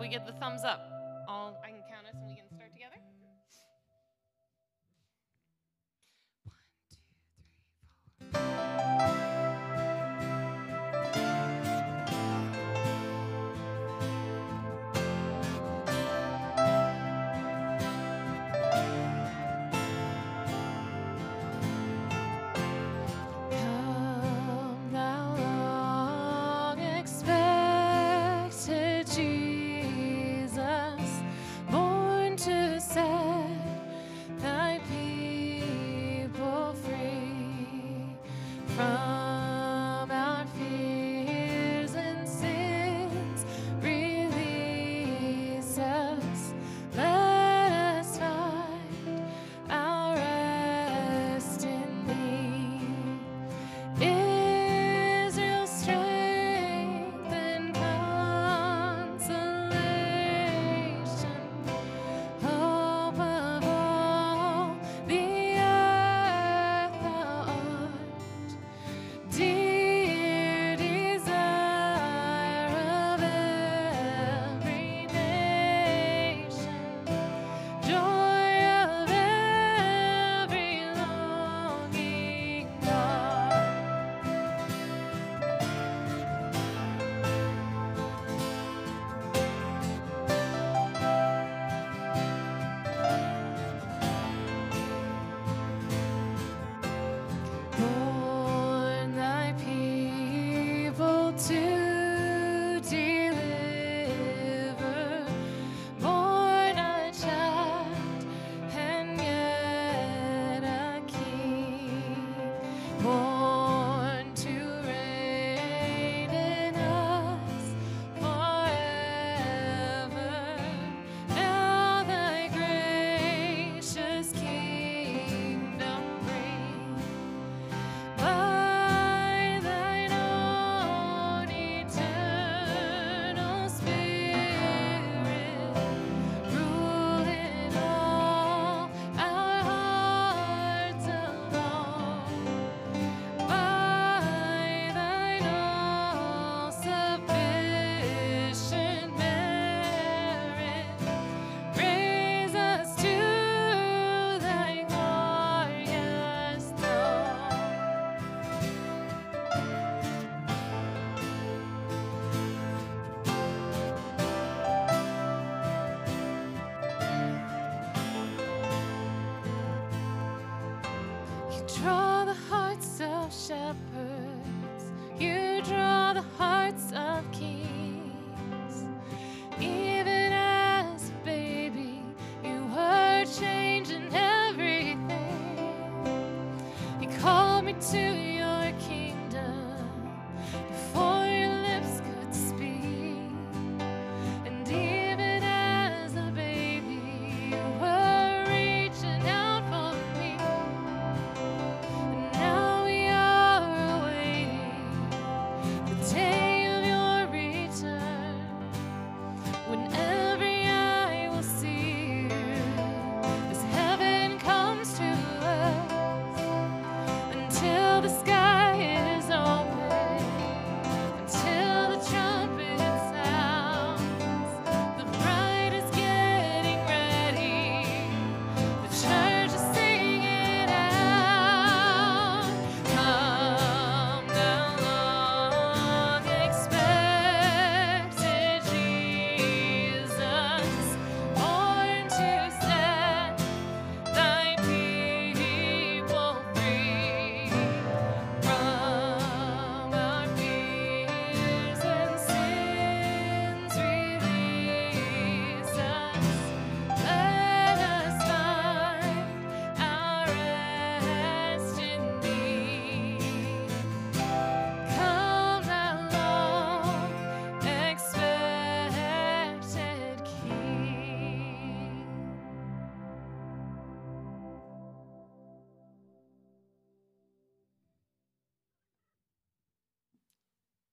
we get the thumbs up. I can